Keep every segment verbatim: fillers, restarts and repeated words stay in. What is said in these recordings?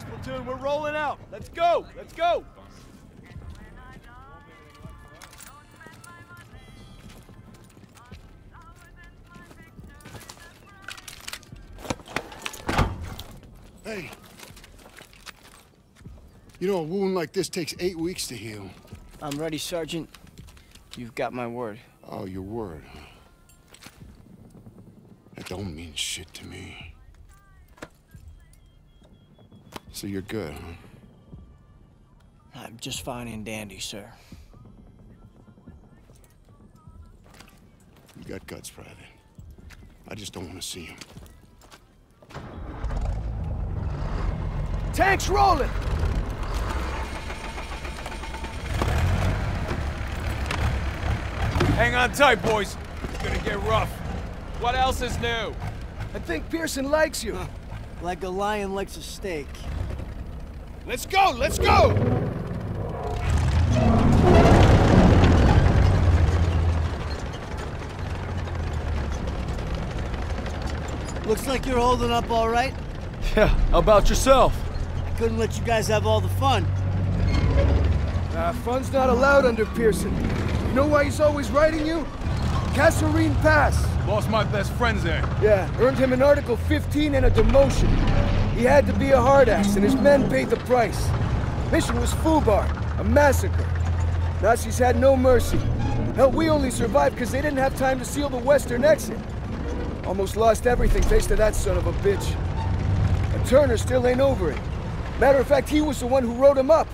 first platoon, we're rolling out. Let's go, let's go. Hey. You know, a wound like this takes eight weeks to heal. I'm ready, Sergeant. You've got my word. Oh, your word, huh? That don't mean shit to me. So you're good, huh? I'm just fine and dandy, sir. You got guts, Private. I just don't want to see him. Tanks rolling! Hang on tight, boys. It's gonna get rough. What else is new? I think Pearson likes you. Huh. Like a lion likes a steak. Let's go! Let's go! Looks like you're holding up all right. Yeah, how about yourself? Couldn't let you guys have all the fun. Uh, fun's not allowed under Pearson. You know why he's always riding you? Kasserine Pass. Lost my best friends there. Yeah, earned him an Article fifteen and a demotion. He had to be a hard ass, and his men paid the price. Mission was FUBAR, a massacre. Nazis had no mercy. Hell, we only survived because they didn't have time to seal the western exit. Almost lost everything thanks to that son of a bitch. And Turner still ain't over it. Matter of fact, he was the one who wrote him up.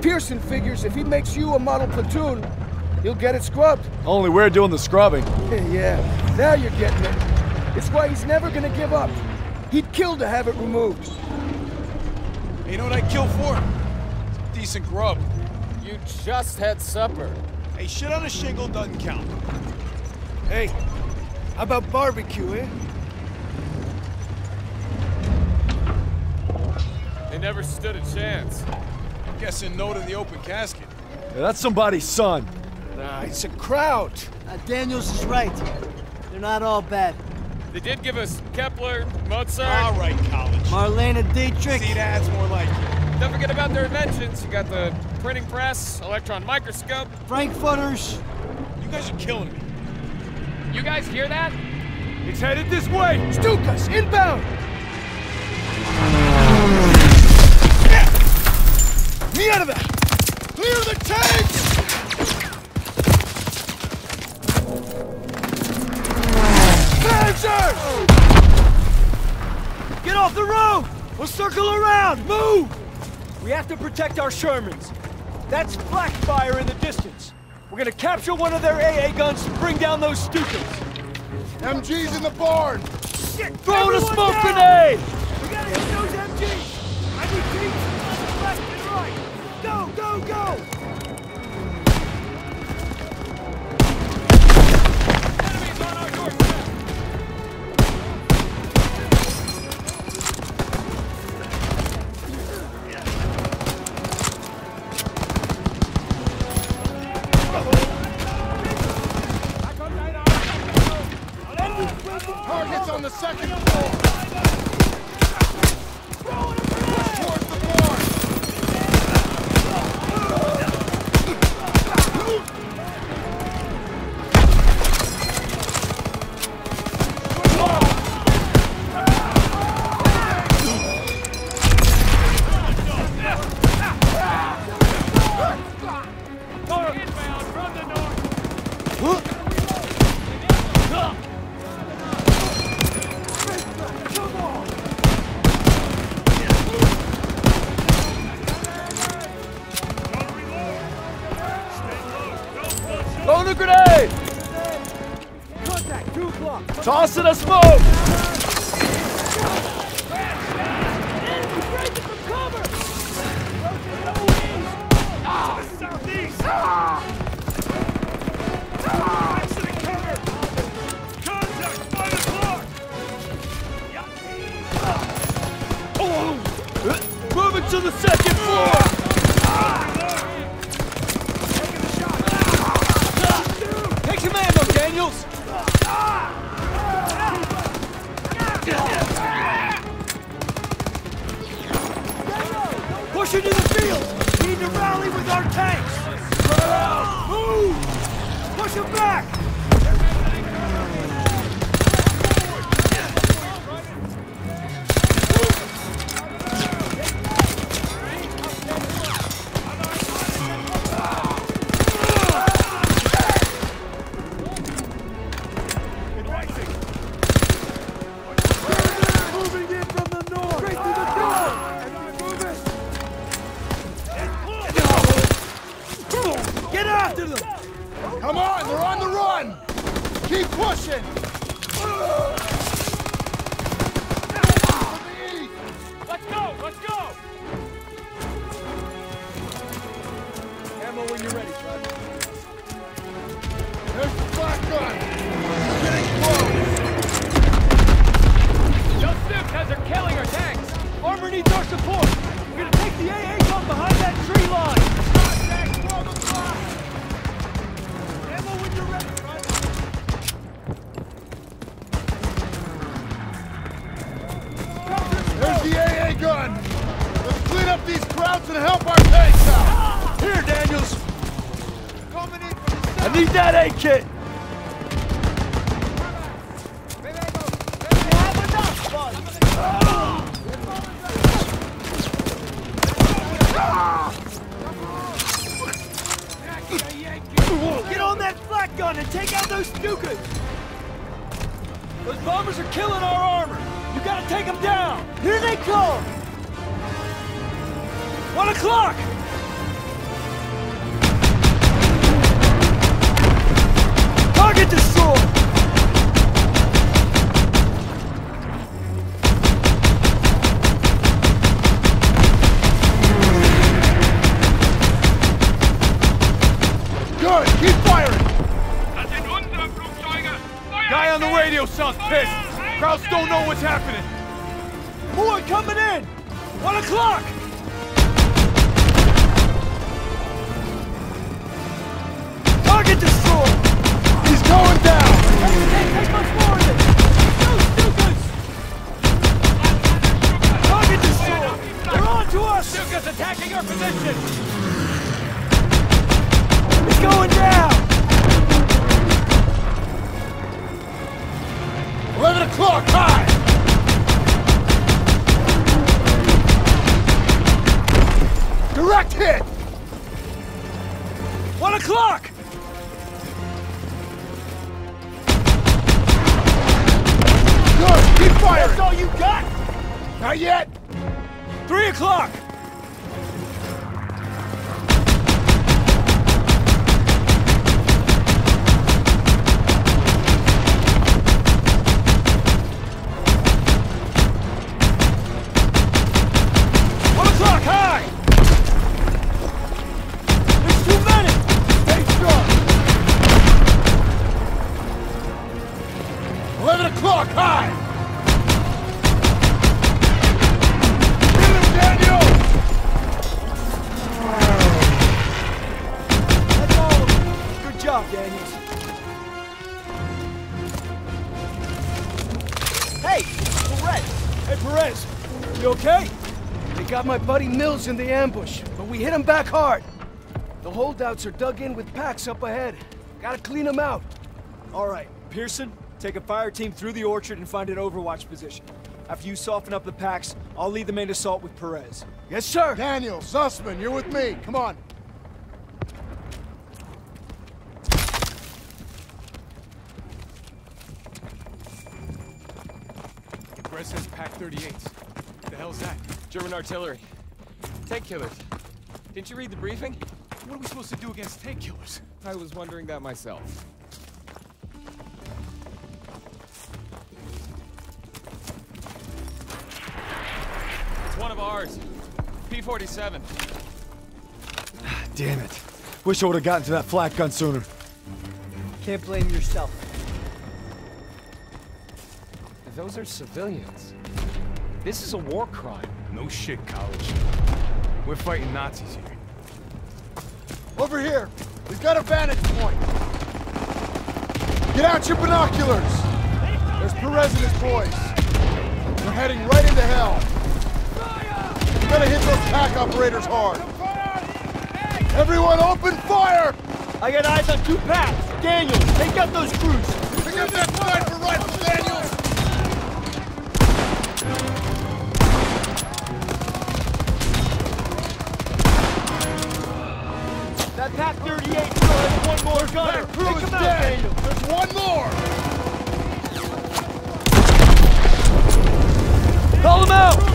Pearson figures if he makes you a model platoon, you'll get it scrubbed. Only we're doing the scrubbing. Yeah, now you're getting it. It's why he's never gonna give up. He'd kill to have it removed. You know what I'd kill for? It's a decent grub. You just had supper. Hey, shit on a shingle doesn't count. Hey, how about barbecue, eh? They never stood a chance. I'm guessing no to the open casket. Yeah, that's somebody's son. Nah, it's a Kraut. Uh, Daniels is right. They're not all bad. They did give us Kepler, Mozart... All right, Collins. Marlene Dietrich. See, that's more like it. Don't forget about their inventions. You got the printing press, electron microscope... Frankfurters. You guys are killing me. You guys hear that? It's headed this way. Stuka's inbound! Yeah. Me out of that! Clear the tanks! Get off the road! We'll circle around! Move! We have to protect our Shermans. That's black fire in the distance. We're gonna capture one of their A A guns and bring down those Stukas. M G's in the barn! Shit! Throw the smoke down. Grenade! We gotta hit those M Gs! I need teams on the left and right! Go, go, go! Enemies on our doorstep! Toss in a smoke! Moving to the second floor! Attention to the field! Need to rally with our tanks! Move! Push them back! My buddy Mills in the ambush, but we hit him back hard. The holdouts are dug in with packs up ahead. Gotta clean them out. All right, Pearson, take a fire team through the orchard and find an overwatch position. After you soften up the packs, I'll lead the main assault with Perez. Yes, sir. Daniel, Zussman, you're with me. Come on. The press says PaK thirty-eight. What the hell's that? German artillery. Tank killers. Didn't you read the briefing? What are we supposed to do against tank killers? I was wondering that myself. It's one of ours. P forty-seven. Damn it. Wish I would have gotten to that flat gun sooner. Can't blame yourself. Those are civilians. This is a war crime. No shit, college. We're fighting Nazis here. Over here! We've got a vantage point! Get out your binoculars! There's Perez and his boys. We're heading right into hell. Fire! Gotta hit those PaK operators hard. Everyone open fire! I got eyes on two PaKs. Daniels, take out those crews. Pick up that sniper rifle, Daniels! That PaK thirty-eight crew has one more gunner. That crew is dead. There's one more. Call him out.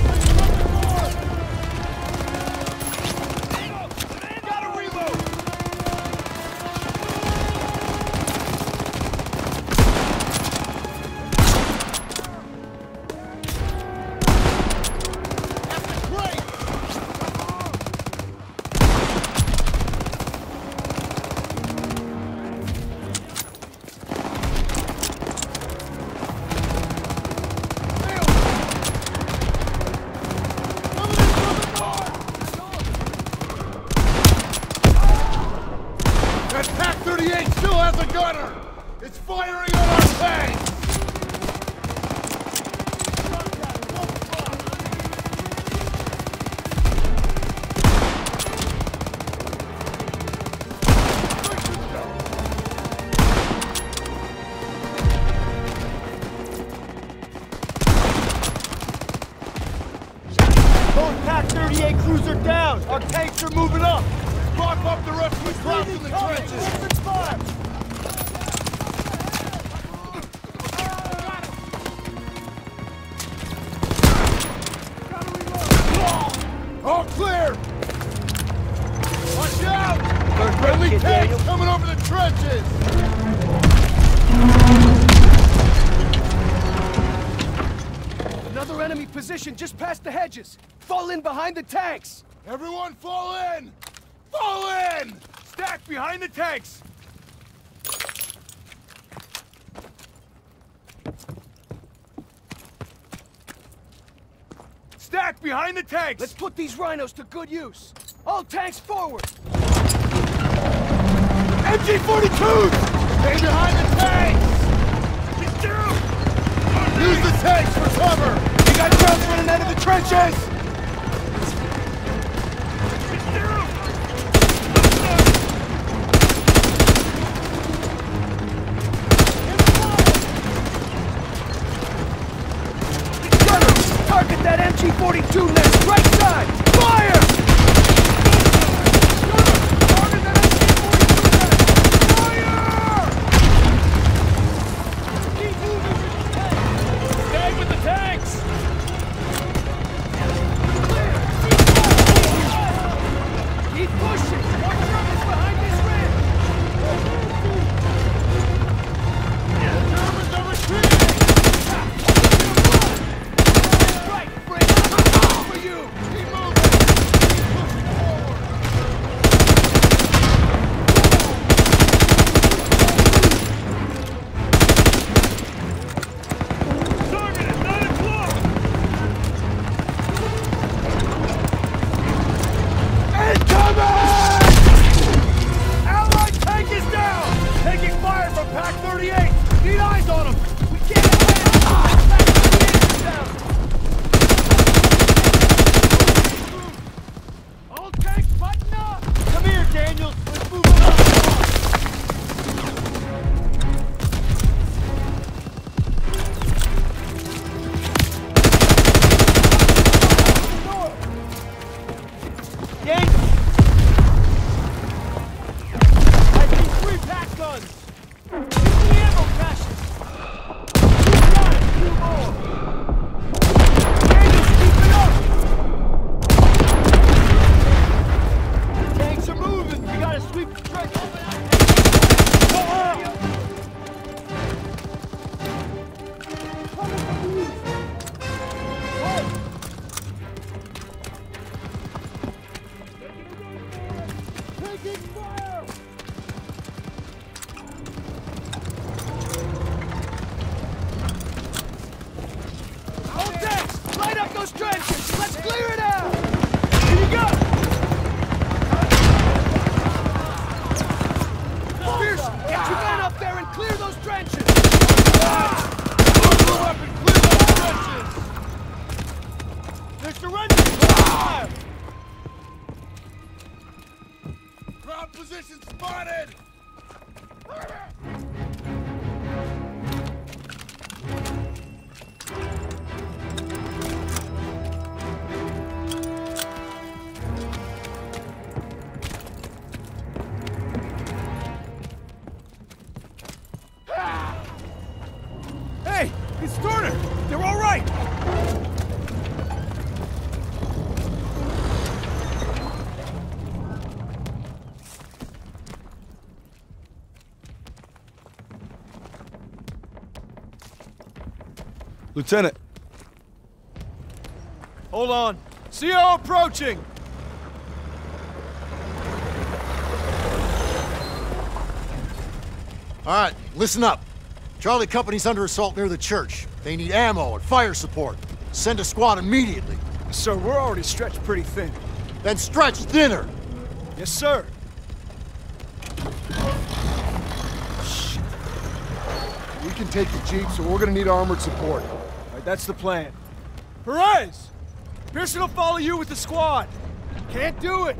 Just past the hedges. Fall in behind the tanks. Everyone fall in! Fall in! Stack behind the tanks! Stack behind the tanks! Let's put these rhinos to good use. All tanks forward! M G forty-two! Stay behind the tanks! Get through! Use the tanks for cover! We got Kraut running out of the trenches! Gunner, target that M G forty-two next, right side! Fire! Surrender! Fire! Assassin spotted! Hey, it's Turner! They're all right! Lieutenant. Hold on. C O approaching! Alright, listen up. Charlie Company's under assault near the church. They need ammo and fire support. Send a squad immediately. Yes, sir, we're already stretched pretty thin. Then stretch thinner! Yes, sir. Shit. We can take the jeep, so we're gonna need armored support. That's the plan. Perez! Pearson will follow you with the squad. Can't do it.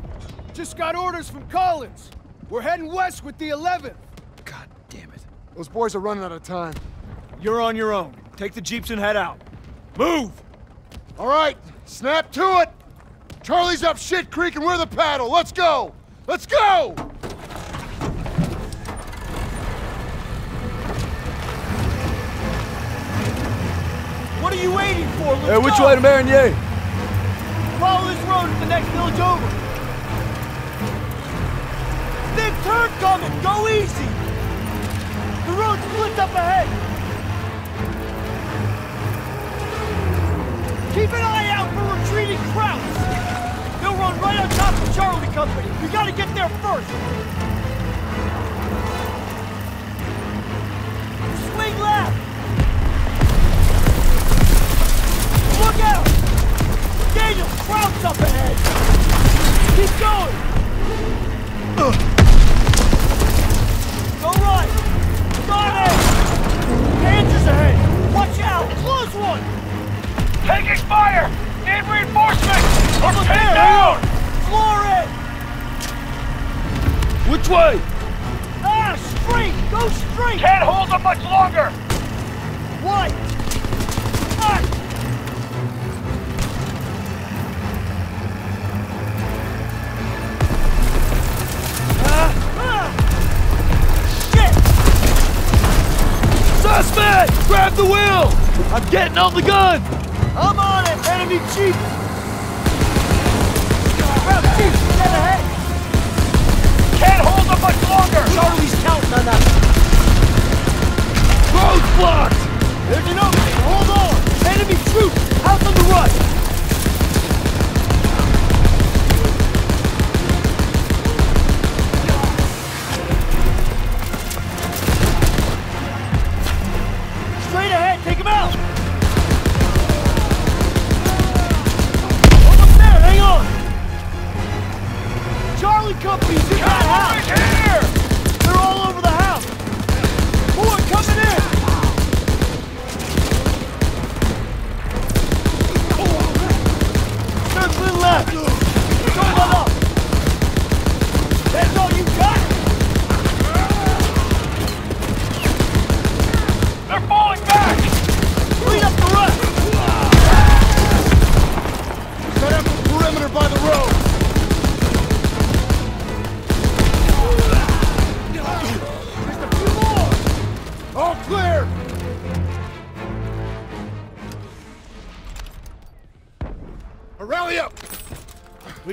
Just got orders from Collins. We're heading west with the eleventh. God damn it. Those boys are running out of time. You're on your own. Take the jeeps and head out. Move! All right, snap to it! Charlie's up Shit Creek and we're the paddle. Let's go! Let's go! What are you waiting for? Let's hey, which go. Way to Marinier? Follow this road to the next village over. Big turn coming. Go easy. The road splits up ahead. Keep an eye out for retreating Krauts. They'll run right on top of Charlie Company. We gotta get there first. Swing left. Look out! Daniel, Kraut's up ahead! Keep going! Uh. Go right! Got it! Panzer's ahead! Watch out! Close one! Taking fire! Need reinforcements! Or pinned down! Floor it! Which way? Ah! Straight! Go straight! Can't hold them much longer! Right! Ah! Zussman! Grab the wheel! I'm getting on the gun! I'm on it! Enemy jeep! Grab jeep! Get ahead! Can't hold them much longer! Charlie's counting on us! Road's blocked! There's an opening! Hold on! Enemy troops! Out on the run!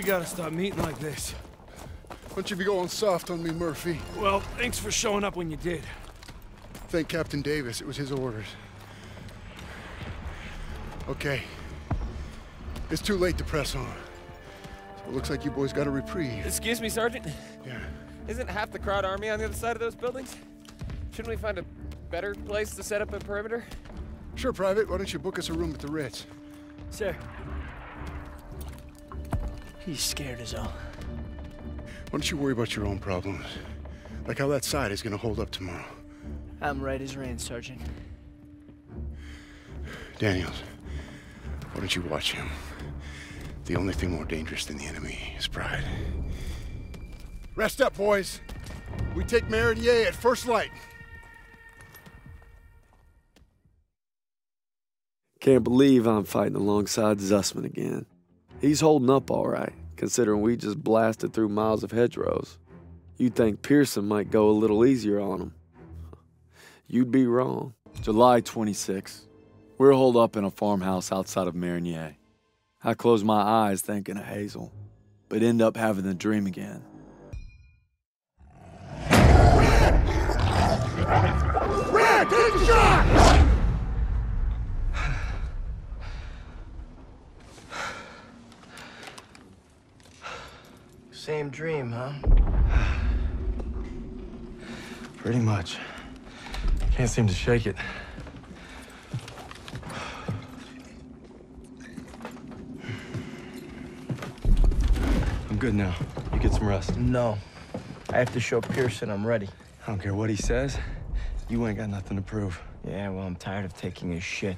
Gotta stop meeting like this. Why don't you be going soft on me, Murphy? Well, thanks for showing up when you did. Thank Captain Davis. It was his orders. Okay. It's too late to press on. So it looks like you boys got a reprieve. Excuse me, Sergeant? Yeah. Isn't half the Kraut army on the other side of those buildings? Shouldn't we find a better place to set up a perimeter? Sure, Private. Why don't you book us a room at the Ritz? Sir. He's scared as all. Why don't you worry about your own problems? Like how that side is gonna hold up tomorrow. I'm right as rain, Sergeant. Daniels, why don't you watch him? The only thing more dangerous than the enemy is pride. Rest up, boys. We take Marinier at first light. Can't believe I'm fighting alongside Zussman again. He's holding up all right, considering we just blasted through miles of hedgerows. You'd think Pearson might go a little easier on him. You'd be wrong. July twenty-sixth. We're holed up in a farmhouse outside of Marigny. I close my eyes thinking of Hazel, but end up having the dream again. Red, take the shot! Same dream, huh? Pretty much. Can't seem to shake it. I'm good now. You get some rest. No. I have to show Pearson I'm ready. I don't care what he says. You ain't got nothing to prove. Yeah, well, I'm tired of taking his shit.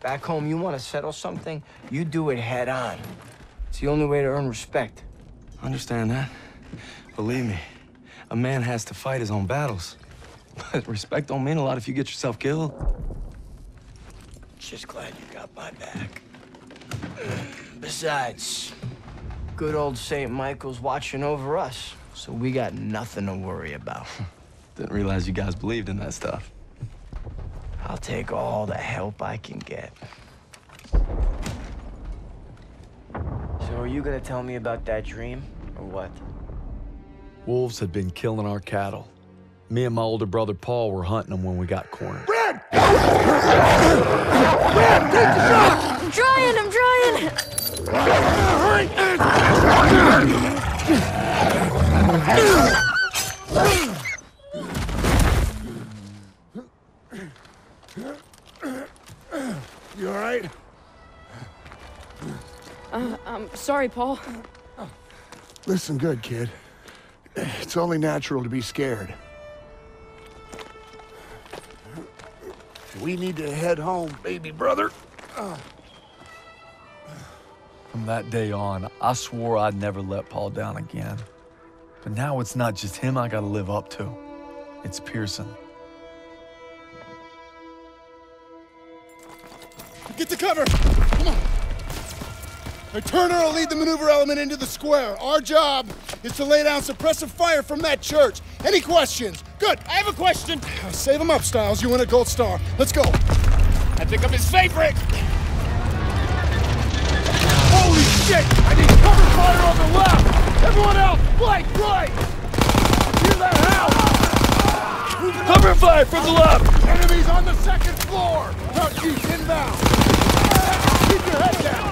Back home, you want to settle something? You do it head on. It's the only way to earn respect. Understand that. Believe me, a man has to fight his own battles. But respect don't mean a lot if you get yourself killed. Just glad you got my back. Besides, good old Saint Michael's watching over us, so we got nothing to worry about. Didn't realize you guys believed in that stuff. I'll take all the help I can get. So are you gonna tell me about that dream, or what? Wolves had been killing our cattle. Me and my older brother Paul were hunting them when we got cornered. Red! Red, take the shot! I'm trying, I'm trying! Hurry! You all right? Uh, I'm sorry, Paul. Listen good, kid. It's only natural to be scared. We need to head home, baby brother. From that day on, I swore I'd never let Paul down again. But now it's not just him I gotta live up to. It's Pearson. Get to cover! Come on! Now, Turner will lead the maneuver element into the square. Our job is to lay down suppressive fire from that church. Any questions? Good, I have a question. Save him up, Styles. You win a gold star. Let's go. I think I'm his favorite. Holy shit! I need cover fire on the left. Everyone else, flank right. Hear that howl? Cover fire from the left. Enemies on the second floor. Top chief inbound. Keep your head down.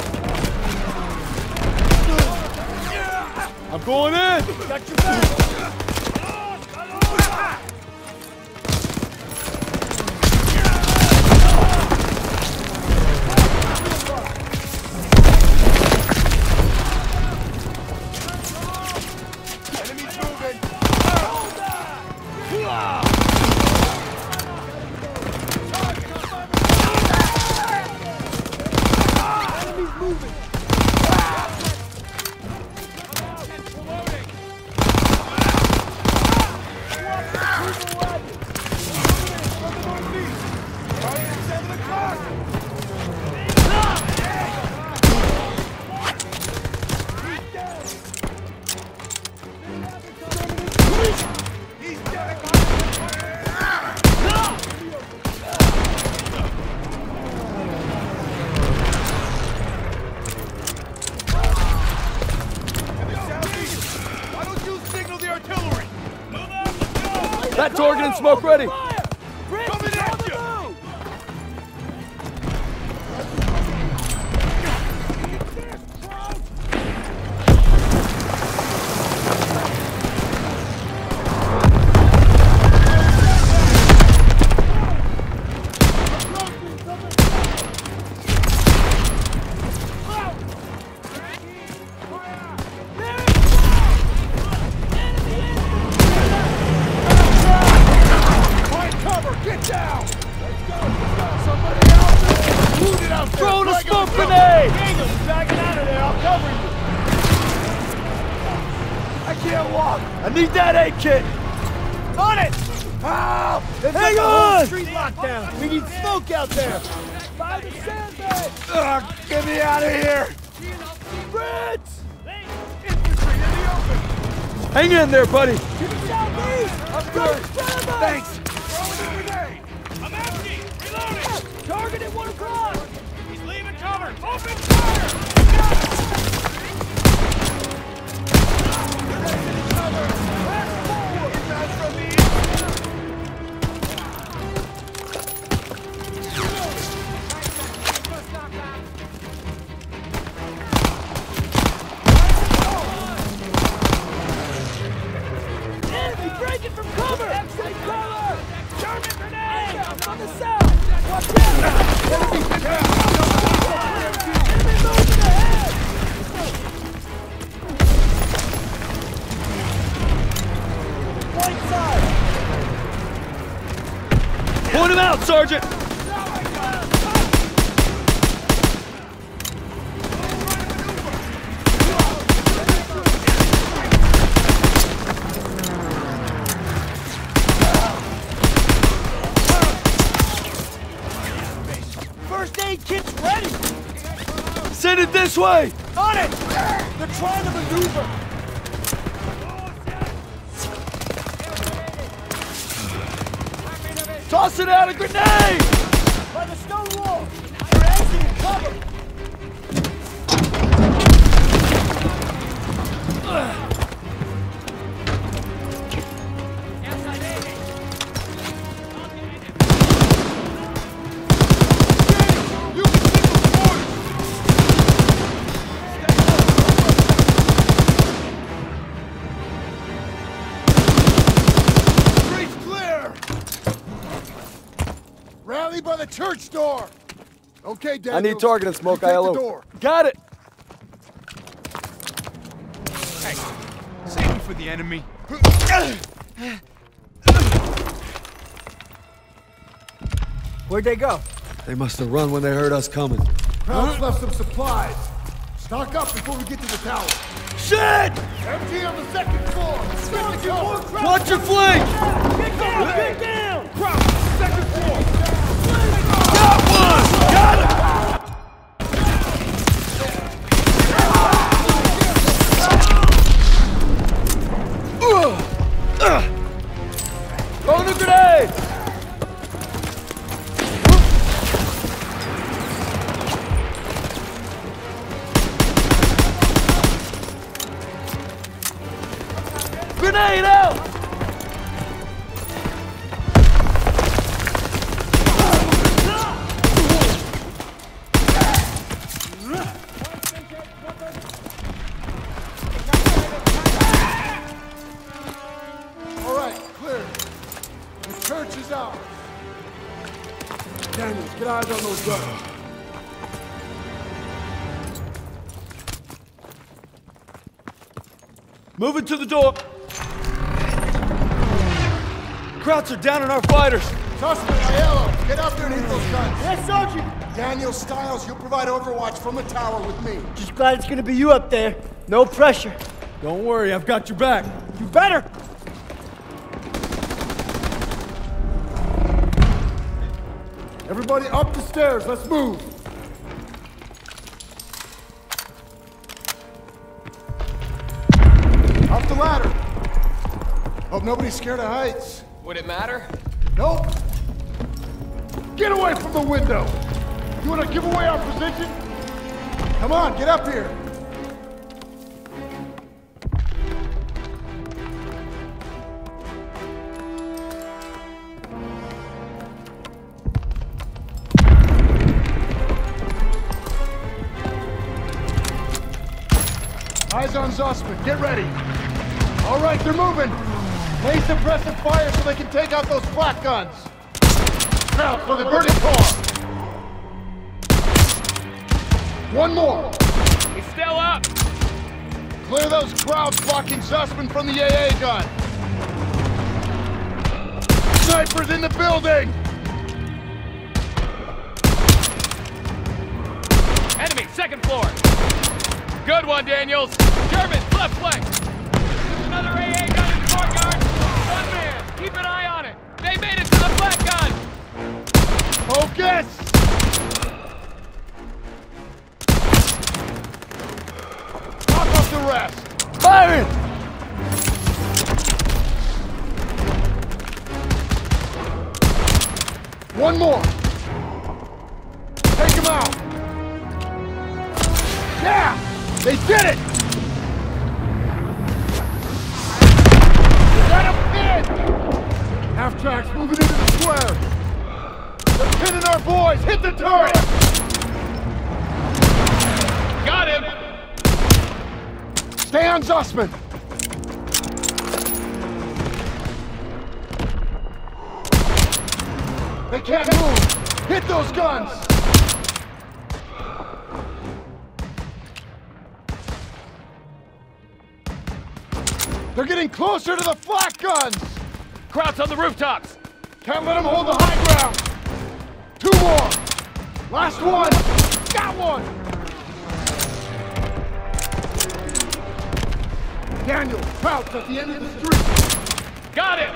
I'm going in! Got your back! Enemies moving! Hold that! Enemies moving! That's organ and smoke ready. Coming at you. Fire can't walk. I need that aid kit. On it! Help! Hang on! Street lockdown. We need smoke out there. By the sandbag. Ugh, get me out of here. Fritz! Infantry in the open. Hang in there, buddy. Give me down, please. I'm good. Thanks. Throw in the grenade. I'm empty. Reloading. Target at one o'clock. He's leaving cover. Open fire. Cover. Point him out, Sergeant! First aid kit's ready! Send it this way! On it! They're trying to maneuver! Toss it out a grenade! By the stone wall! We're exiting cover! You can take the force! Street's clear! Rally by the church door! Okay, Daniel. I need target and smoke, Aiello. Got it! Hey, save me for the enemy. Where'd they go? They must have run when they heard us coming. Kraut's huh? left some supplies. Stock up before we get to the tower. Shit! M G on the second floor! Watch, go. Watch your flank! Get down! Get down! Kraut, second floor! Got him! Throw the grenade! Grenade out! On those guns. Moving to the door. Krauts are down on our fighters. Zussman, Aiello, get up there and hit those guns. Yes, Sergeant. Daniel, Styles, you'll provide overwatch from the tower with me. Just glad it's gonna be you up there. No pressure. Don't worry, I've got your back. You better. Everybody up the stairs, let's move! Up the ladder! Hope nobody's scared of heights. Would it matter? Nope! Get away from the window! You wanna give away our position? Come on, get up here! Eyes on Zussman. Get ready. All right, they're moving. Place suppressive fire so they can take out those flat guns. Now for the burning car. One more. He's still up. Clear those crowds blocking Zussman from the A A gun. Snipers in the building. Enemy, second floor. Good one, Daniels. Sherman, left flank. There's another this! Knock off the rest! Fire it! One more! Take him out! Yeah! They did it! Let him in! Half-tracks moving into the square! They're pinning our boys! Hit the turret! Got him! Stay on Zussman! They can't move! Hit those guns! They're getting closer to the flak guns! Kraut's on the rooftops! Can't let them hold the high ground! Two more! Last one! Got one! Daniel, Kraut's at the end of the street! Got it!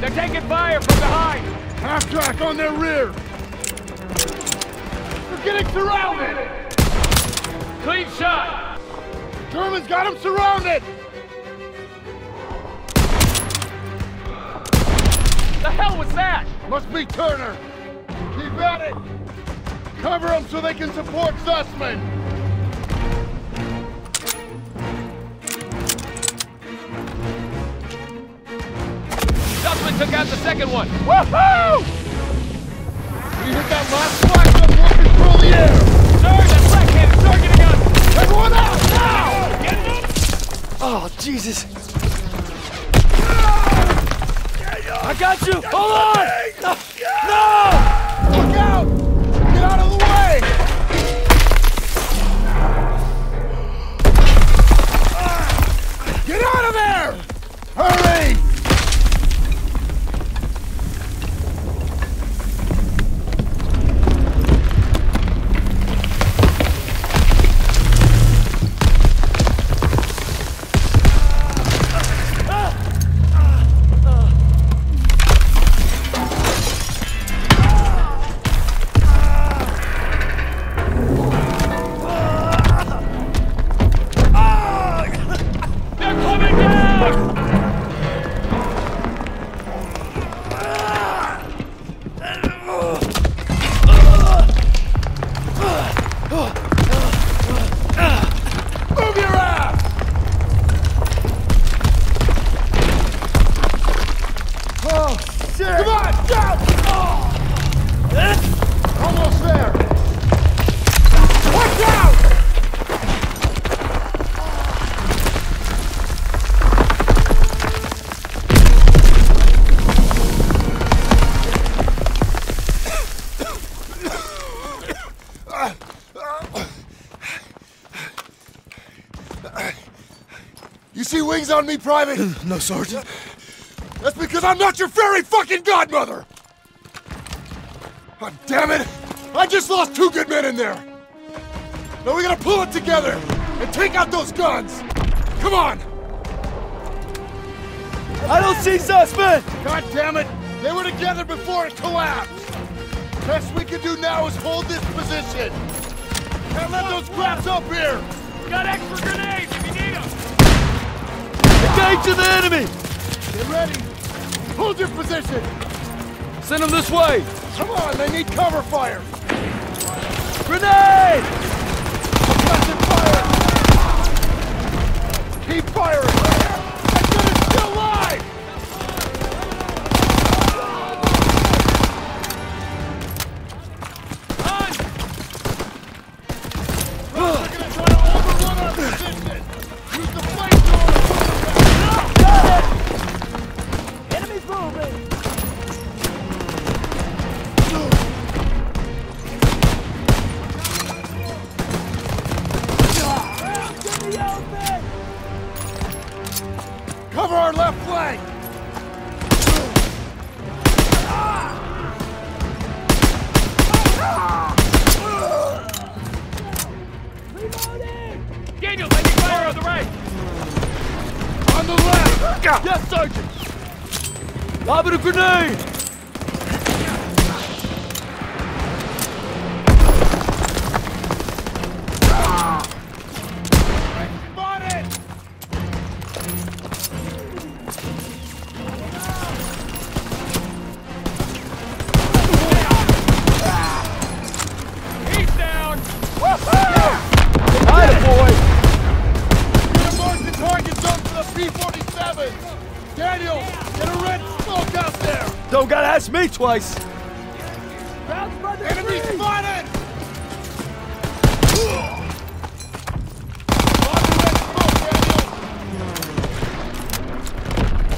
They're taking fire from behind! Half-track on their rear! They're getting surrounded! Clean shot! Germans got them surrounded! The hell was that? Must be Turner! Keep at it! Cover them so they can support Zussman! Took out the second one. Woohoo! When you hit that last flash, we'll control the air. Sir, that black hand is targeting us. Everyone out now! Get them! Oh, Jesus! Ah! I got you. That's Hold on! No! Yeah! No! Look out! Get out of the way! Ah! Get out of there! Hurry! Wings on me, Private! No, Sergeant. That's because I'm not your fairy fucking godmother! God damn it! I just lost two good men in there! Now we gotta pull it together and take out those guns! Come on! I don't see Zussman! God damn it! They were together before it collapsed! Best we can do now is hold this position! Can't let those craps up here! Got extra grenades if you need them! Engage to the enemy! Get ready! Hold your position! Send them this way! Come on, they need cover fire! Grenade! Suppressive fire! Keep firing! That gun is still alive! Run! They're gonna try to overrun our position! Use the flamethrower! Sergeant! Lob it a grenade! Me twice. Enemy spotted!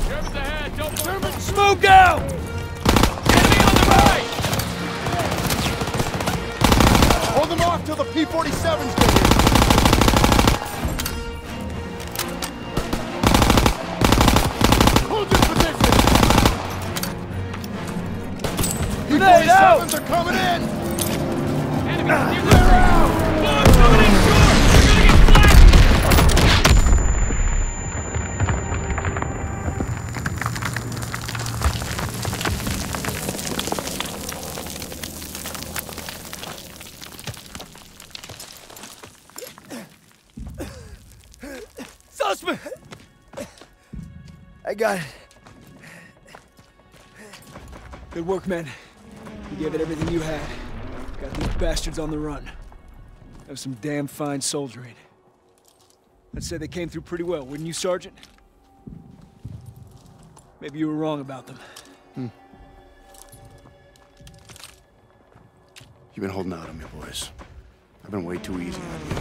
Sherman's ahead. Don't move. Sherman smoke out. Enemy on the right. Hold them off till the P forty-sevens get here. P forty-sevens are coming in! Enemy, near the ground! Boys coming in short! We're gonna get flashed! Zussman! I got it. Good work, man. You gave it everything you had. Got these bastards on the run. That was some damn fine soldiering. I'd say they came through pretty well, wouldn't you, Sergeant? Maybe you were wrong about them. Hmm. You've been holding out on me, boys. I've been way too easy on you.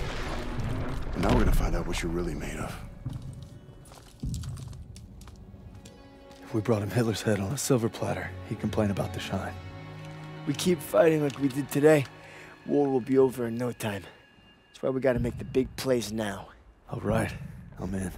And now we're gonna find out what you're really made of. If we brought him Hitler's head on a silver platter, he'd complain about the shine. We keep fighting like we did today, war will be over in no time. That's why we gotta make the big plays now. All right, I'm in.